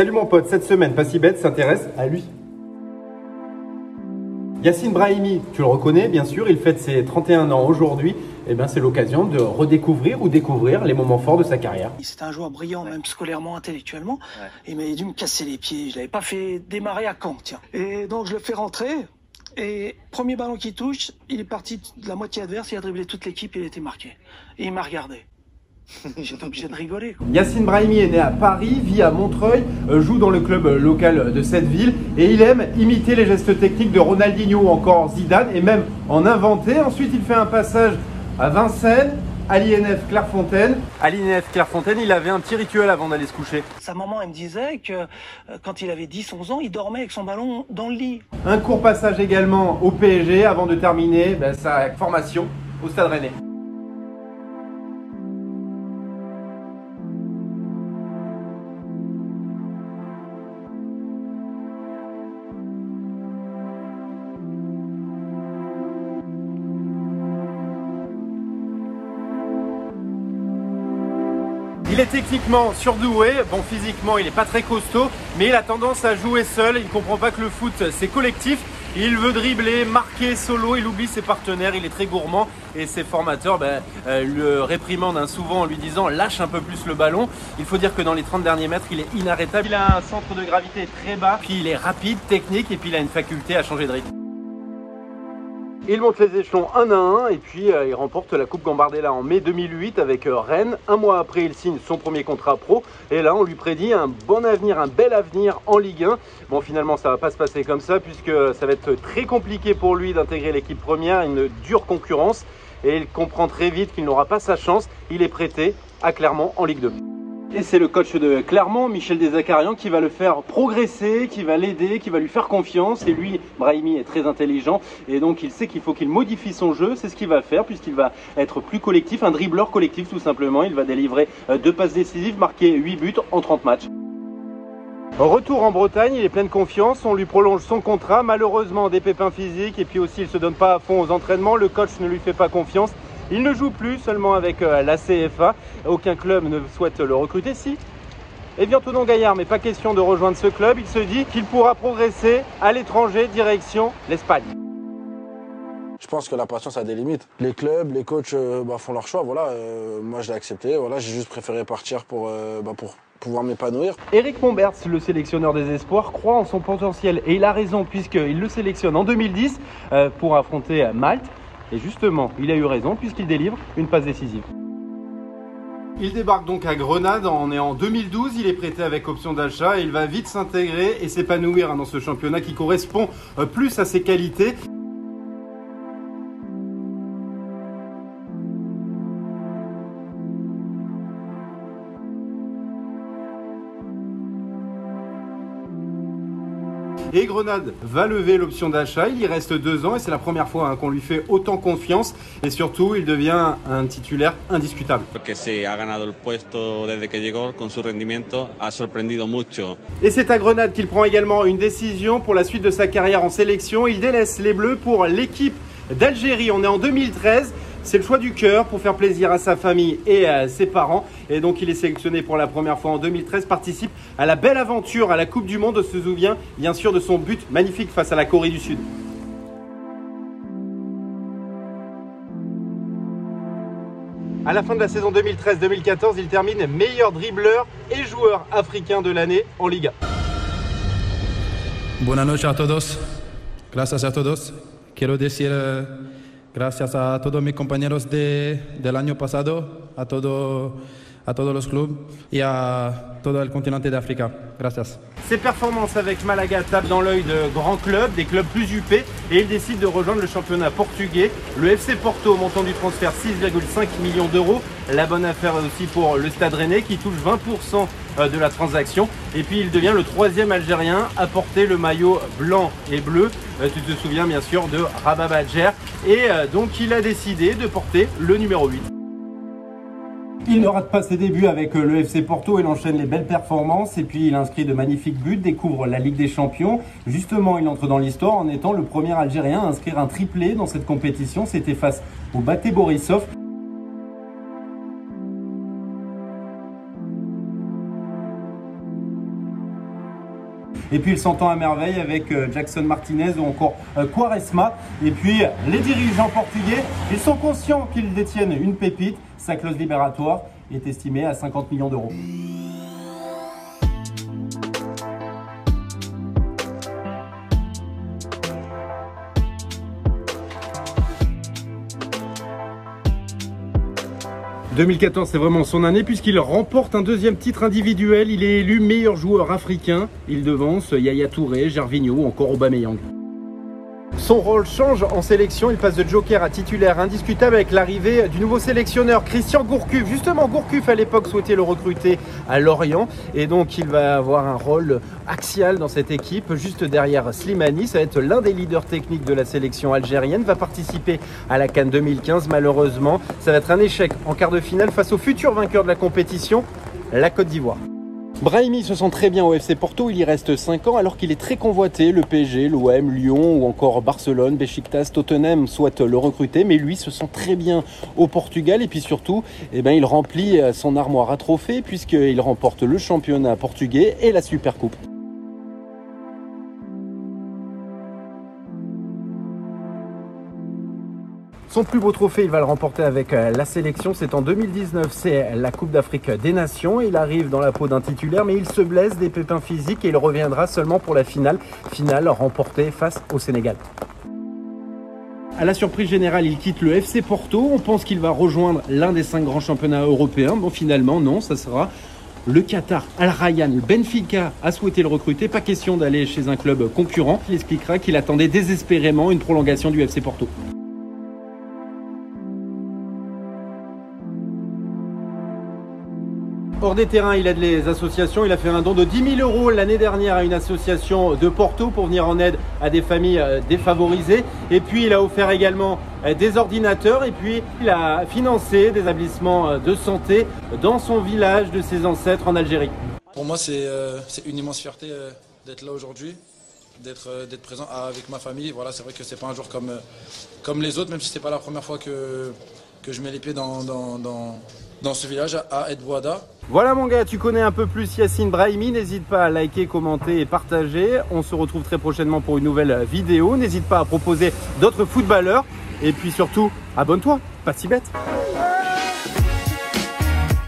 Salut mon pote, cette semaine, Pas Si Bet s'intéresse à lui. Yacine Brahimi, tu le reconnais bien sûr, il fête ses 31 ans aujourd'hui. Et bien c'est l'occasion de redécouvrir ou découvrir les moments forts de sa carrière. C'était un joueur brillant, même scolairement, intellectuellement. Il m'avait dû me casser les pieds, je ne l'avais pas fait démarrer à Caen, tiens. Et donc je le fais rentrer, et premier ballon qu'il touche, il est parti de la moitié adverse, il a dribblé toute l'équipe, il était marqué. Et il m'a regardé. J'étais obligé de rigoler. Yacine Brahimi est né à Paris, vit à Montreuil, joue dans le club local de cette ville et il aime imiter les gestes techniques de Ronaldinho ou encore Zidane et même en inventer. Ensuite, il fait un passage à Vincennes, à l'INF Clairefontaine. À l'INF Clairefontaine, il avait un petit rituel avant d'aller se coucher. Sa maman, elle me disait que quand il avait 10-11 ans, il dormait avec son ballon dans le lit. Un court passage également au PSG avant de terminer sa formation au Stade Rennais. Il est techniquement surdoué, bon physiquement il n'est pas très costaud, mais il a tendance à jouer seul, il ne comprend pas que le foot c'est collectif, il veut dribbler, marquer solo, il oublie ses partenaires, il est très gourmand et ses formateurs le réprimandent souvent en lui disant lâche un peu plus le ballon. Il faut dire que dans les 30 derniers mètres il est inarrêtable, il a un centre de gravité très bas, puis il est rapide, technique et puis il a une faculté à changer de rythme. Il monte les échelons un à un et puis il remporte la Coupe Gambardella en mai 2008 avec Rennes. Un mois après, il signe son premier contrat pro et là, on lui prédit un bon avenir, un bel avenir en Ligue 1. Bon, finalement, ça va pas se passer comme ça puisque ça va être très compliqué pour lui d'intégrer l'équipe première, une dure concurrence et il comprend très vite qu'il n'aura pas sa chance. Il est prêté à Clermont en Ligue 2. Et c'est le coach de Clermont, Michel Desacarian, qui va le faire progresser, qui va l'aider, qui va lui faire confiance. Et lui, Brahimi, est très intelligent et donc il sait qu'il faut qu'il modifie son jeu. C'est ce qu'il va faire puisqu'il va être plus collectif, un dribbleur collectif tout simplement. Il va délivrer 2 passes décisives, marquer 8 buts en 30 matchs. Retour en Bretagne, il est plein de confiance, on lui prolonge son contrat. Malheureusement, des pépins physiques et puis aussi il ne se donne pas à fond aux entraînements. Le coach ne lui fait pas confiance. Il ne joue plus seulement avec la CFA, aucun club ne souhaite le recruter, si. Et bientôt non Gaillard, mais pas question de rejoindre ce club, il se dit qu'il pourra progresser à l'étranger, direction l'Espagne. Je pense que la patience a des limites. Les clubs, les coachs font leur choix, voilà, moi je l'ai accepté, voilà, j'ai juste préféré partir pour pouvoir m'épanouir. Eric Bomberts, le sélectionneur des espoirs, croit en son potentiel et il a raison puisqu'il le sélectionne en 2010 pour affronter Malte. Et justement, il a eu raison puisqu'il délivre une passe décisive. Il débarque donc à Grenade, on est en 2012, il est prêté avec option d'achat et il va vite s'intégrer et s'épanouir dans ce championnat qui correspond plus à ses qualités. Et Grenade va lever l'option d'achat, il y reste 2 ans et c'est la première fois qu'on lui fait autant confiance et surtout il devient un titulaire indiscutable. Et c'est à Grenade qu'il prend également une décision pour la suite de sa carrière en sélection, il délaisse les Bleus pour l'équipe d'Algérie, on est en 2013. C'est le choix du cœur pour faire plaisir à sa famille et à ses parents. Et donc il est sélectionné pour la première fois en 2013, participe à la belle aventure à la Coupe du Monde, se souvient bien sûr de son but magnifique face à la Corée du Sud. À la fin de la saison 2013-2014, il termine meilleur dribbleur et joueur africain de l'année en Liga. Buenas noches a todos. Gracias a todos. Quiero decir... Gracias a todos mis compañeros del año pasado, a todos los clubes y a todo el continente de África. Gracias. Ses performances avec Malaga tapent dans l'œil de grands clubs, des clubs plus huppés, et il décide de rejoindre le championnat portugais. Le FC Porto, montant du transfert 6,5 millions d'euros. La bonne affaire aussi pour le Stade Rennais qui touche 20% de la transaction. Et puis il devient le 3e Algérien à porter le maillot blanc et bleu. Tu te souviens bien sûr de Rabah Badjer. Et donc il a décidé de porter le numéro 8. Il ne rate pas ses débuts avec le FC Porto, il enchaîne les belles performances et puis il inscrit de magnifiques buts, découvre la Ligue des Champions. Justement, il entre dans l'histoire en étant le premier Algérien à inscrire un triplé dans cette compétition. C'était face au BATE Borisov. Et puis il s'entend à merveille avec Jackson Martinez ou encore Quaresma. Et puis les dirigeants portugais, ils sont conscients qu'ils détiennent une pépite. Sa clause libératoire est estimée à 50 millions d'euros. – 2014, c'est vraiment son année puisqu'il remporte un deuxième titre individuel. Il est élu meilleur joueur africain. Il devance Yaya Touré, Gervinho ou encore Aubameyang. Son rôle change en sélection. Il passe de joker à titulaire indiscutable avec l'arrivée du nouveau sélectionneur Christian Gourcuff. Justement, Gourcuff à l'époque souhaitait le recruter à Lorient et donc il va avoir un rôle axial dans cette équipe. Juste derrière Slimani, ça va être l'un des leaders techniques de la sélection algérienne. Va participer à la CAN 2015. Malheureusement, ça va être un échec en quart de finale face au futur vainqueur de la compétition, la Côte d'Ivoire. Brahimi se sent très bien au FC Porto, il y reste 5 ans alors qu'il est très convoité. Le PSG, l'OM, Lyon ou encore Barcelone, Beşiktaş, Tottenham souhaitent le recruter, mais lui se sent très bien au Portugal. Et puis surtout, il remplit son armoire à trophées puisqu'il remporte le championnat portugais et la Supercoupe. Son plus beau trophée, il va le remporter avec la sélection. C'est en 2019, c'est la Coupe d'Afrique des Nations. Il arrive dans la peau d'un titulaire, mais il se blesse, des pépins physiques, et il reviendra seulement pour la finale remportée face au Sénégal. À la surprise générale, il quitte le FC Porto. On pense qu'il va rejoindre l'un des 5 grands championnats européens. Bon, finalement, non, ça sera le Qatar. Al Rayyan, le Benfica a souhaité le recruter. Pas question d'aller chez un club concurrent. Il expliquera qu'il attendait désespérément une prolongation du FC Porto. Hors des terrains, il aide les associations. Il a fait un don de 10 000 euros l'année dernière à une association de Porto pour venir en aide à des familles défavorisées. Et puis, il a offert également des ordinateurs. Et puis, il a financé des établissements de santé dans son village de ses ancêtres en Algérie. Pour moi, c'est une immense fierté d'être là aujourd'hui, d'être présent avec ma famille. Voilà, c'est vrai que c'est pas un jour comme les autres, même si c'est pas la première fois que je mets les pieds dans ce village à Edwada. Voilà mon gars, tu connais un peu plus Yacine Brahimi, n'hésite pas à liker, commenter et partager. On se retrouve très prochainement pour une nouvelle vidéo. N'hésite pas à proposer d'autres footballeurs. Et puis surtout, abonne-toi, Pas Si Bet.